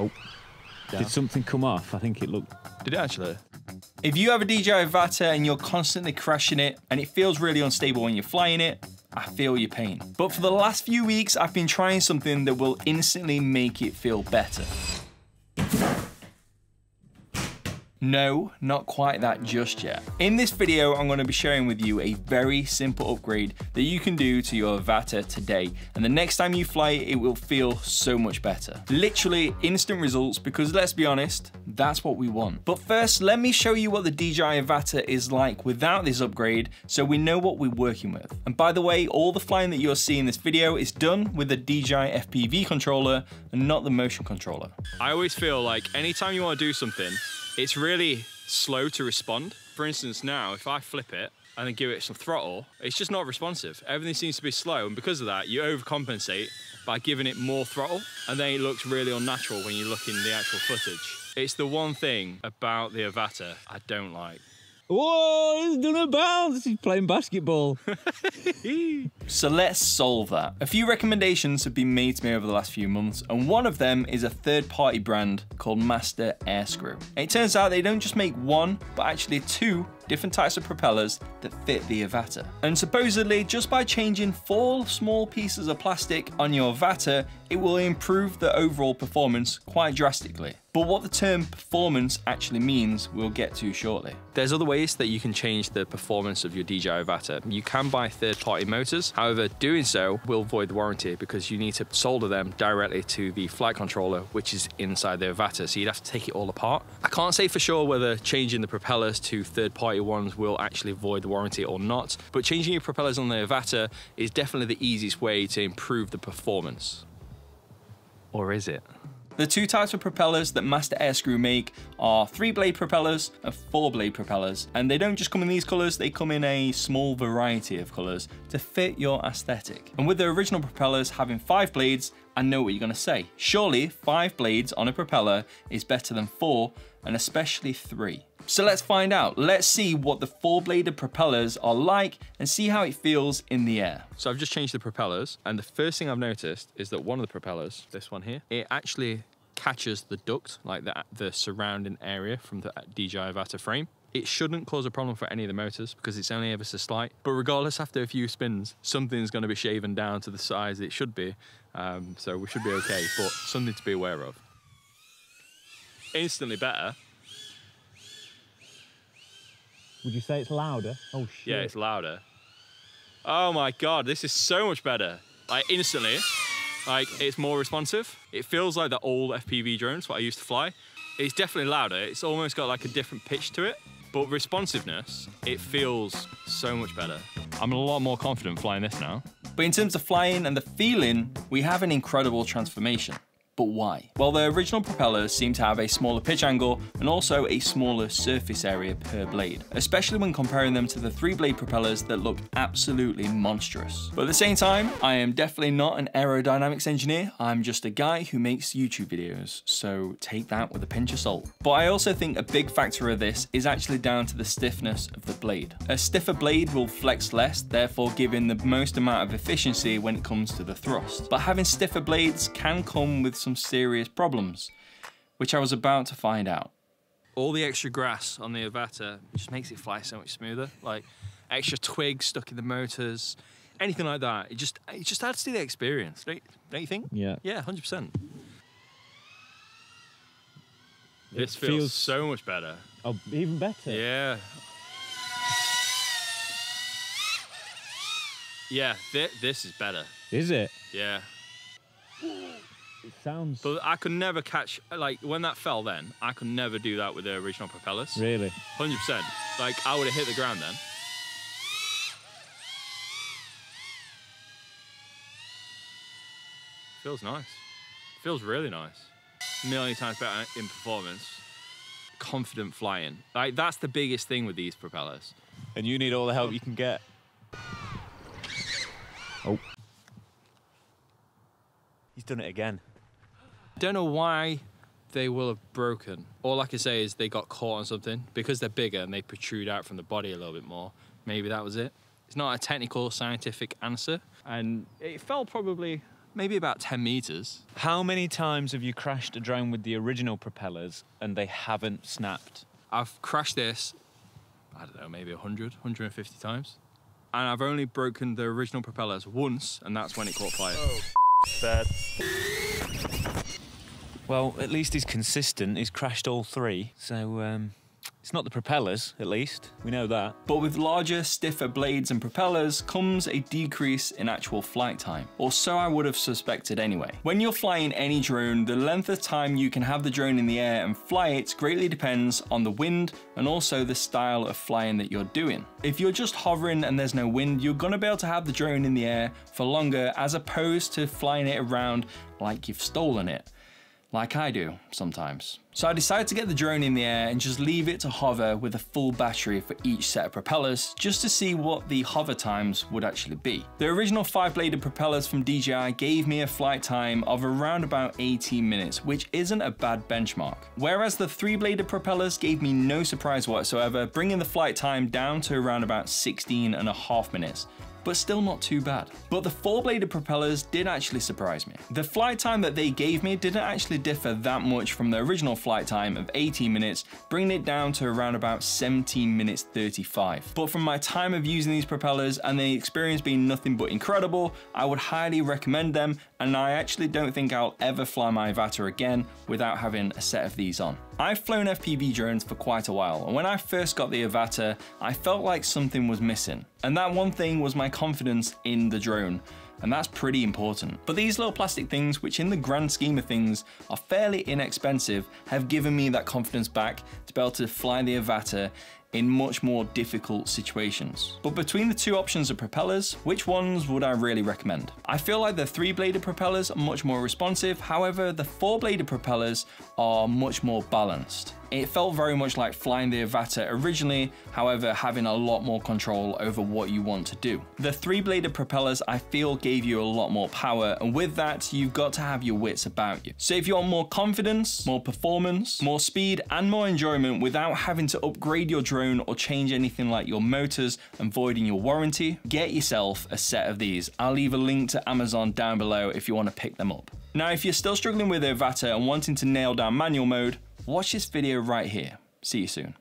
Oh. Down. Did something come off? I think it looked... Did it actually? If you have a DJI Avata and you're constantly crashing it, and it feels really unstable when you're flying it, I feel your pain. But for the last few weeks, I've been trying something that will instantly make it feel better. No, not quite that just yet. In this video, I'm gonna be sharing with you a very simple upgrade that you can do to your Avata today. And the next time you fly, it will feel so much better. Literally instant results, because let's be honest, that's what we want. But first, let me show you what the DJI Avata is like without this upgrade, so we know what we're working with. And by the way, all the flying that you're seeing in this video is done with the DJI FPV controller and not the motion controller. I always feel like anytime you wanna do something, it's really slow to respond. For instance, now, if I flip it and then give it some throttle, it's just not responsive. Everything seems to be slow, and because of that, you overcompensate by giving it more throttle, and then it looks really unnatural when you look in the actual footage. It's the one thing about the Avata I don't like. Whoa, he's done a bounce. He's playing basketball. So let's solve that. A few recommendations have been made to me over the last few months, and one of them is a third-party brand called Master Airscrew. It turns out they don't just make one, but actually two different types of propellers that fit the Avata. And supposedly, just by changing 4 small pieces of plastic on your Avata, it will improve the overall performance quite drastically. But what the term performance actually means, we'll get to shortly. There's other ways that you can change the performance of your DJI Avata. You can buy third-party motors. However, doing so will void the warranty because you need to solder them directly to the flight controller, which is inside the Avata, so you'd have to take it all apart. I can't say for sure whether changing the propellers to third-party ones will actually void the warranty or not, but changing your propellers on the Avata is definitely the easiest way to improve the performance. Or is it? The two types of propellers that Master Airscrew make are 3-blade propellers and 4-blade propellers. And they don't just come in these colors, they come in a small variety of colors to fit your aesthetic. And with the original propellers having 5 blades, I know what you're gonna say. Surely 5 blades on a propeller is better than 4, and especially 3. So let's find out. Let's see what the 4-bladed propellers are like and see how it feels in the air. So I've just changed the propellers, and the first thing I've noticed is that one of the propellers, this one here, it actually catches the duct, like the surrounding area from the DJI Avata frame. It shouldn't cause a problem for any of the motors because it's only ever so slight, but regardless, after a few spins, something's gonna be shaven down to the size it should be, so we should be okay, but something to be aware of. Instantly better. Would you say it's louder? Oh shit. Yeah, it's louder. Oh my God, this is so much better. Like instantly, like it's more responsive. It feels like the old FPV drones, what I used to fly. It's definitely louder. It's almost got like a different pitch to it, but responsiveness, it feels so much better. I'm a lot more confident flying this now. But in terms of flying and the feeling, we have an incredible transformation. But why? Well, the original propellers seem to have a smaller pitch angle and also a smaller surface area per blade, especially when comparing them to the 3-blade propellers that look absolutely monstrous. But at the same time, I am definitely not an aerodynamics engineer. I'm just a guy who makes YouTube videos, so take that with a pinch of salt. But I also think a big factor of this is actually down to the stiffness of the blade. A stiffer blade will flex less, therefore giving the most amount of efficiency when it comes to the thrust. But having stiffer blades can come with some serious problems, which I was about to find out. All the extra grass on the Avata just makes it fly so much smoother, like extra twigs stuck in the motors, anything like that. It just adds to the experience, don't you think? Yeah. Yeah, 100%. This feels so much better. Oh, even better. Yeah. Yeah, this is better. Is it? Yeah. It sounds... But I could never catch, like, when that fell then, I could never do that with the original propellers. Really? 100%. Like, I would have hit the ground then. Feels nice. Feels really nice. A million times better in performance. Confident flying. Like, that's the biggest thing with these propellers. And you need all the help you can get. Oh. He's done it again. I don't know why they will have broken. All I can say is they got caught on something. Because they're bigger and they protrude out from the body a little bit more, maybe that was it. It's not a technical, scientific answer. And it fell probably maybe about 10 meters. How many times have you crashed a drone with the original propellers and they haven't snapped? I've crashed this, I don't know, maybe 100, 150 times. And I've only broken the original propellers once, and that's when it caught fire. Oh, bad. Well, at least he's consistent. He's crashed all three, so it's not the propellers, at least. We know that. But with larger, stiffer blades and propellers comes a decrease in actual flight time, or so I would have suspected anyway. When you're flying any drone, the length of time you can have the drone in the air and fly it greatly depends on the wind and also the style of flying that you're doing. If you're just hovering and there's no wind, you're gonna be able to have the drone in the air for longer as opposed to flying it around like you've stolen it. Like I do sometimes. So I decided to get the drone in the air and just leave it to hover with a full battery for each set of propellers, just to see what the hover times would actually be. The original 5-bladed propellers from DJI gave me a flight time of around about 18 minutes, which isn't a bad benchmark. Whereas the 3-bladed propellers gave me no surprise whatsoever, bringing the flight time down to around about 16.5 minutes. But still not too bad. But the 4-bladed propellers did actually surprise me. The flight time that they gave me didn't actually differ that much from the original flight time of 18 minutes, bringing it down to around about 17 minutes 35. But from my time of using these propellers and the experience being nothing but incredible, I would highly recommend them, and I actually don't think I'll ever fly my Avata again without having a set of these on. I've flown FPV drones for quite a while, and when I first got the Avata, I felt like something was missing. And that one thing was my confidence in the drone. And that's pretty important. But these little plastic things, which in the grand scheme of things are fairly inexpensive, have given me that confidence back to be able to fly the Avata in much more difficult situations. But between the two options of propellers, which ones would I really recommend? I feel like the 3-bladed propellers are much more responsive. However, the 4-bladed propellers are much more balanced. It felt very much like flying the Avata originally, however, having a lot more control over what you want to do. The 3-bladed propellers, I feel, gave you a lot more power, and with that, you've got to have your wits about you. So if you want more confidence, more performance, more speed, and more enjoyment without having to upgrade your drone or change anything like your motors and voiding your warranty, get yourself a set of these. I'll leave a link to Amazon down below if you want to pick them up. Now, if you're still struggling with the Avata and wanting to nail down manual mode, watch this video right here. See you soon.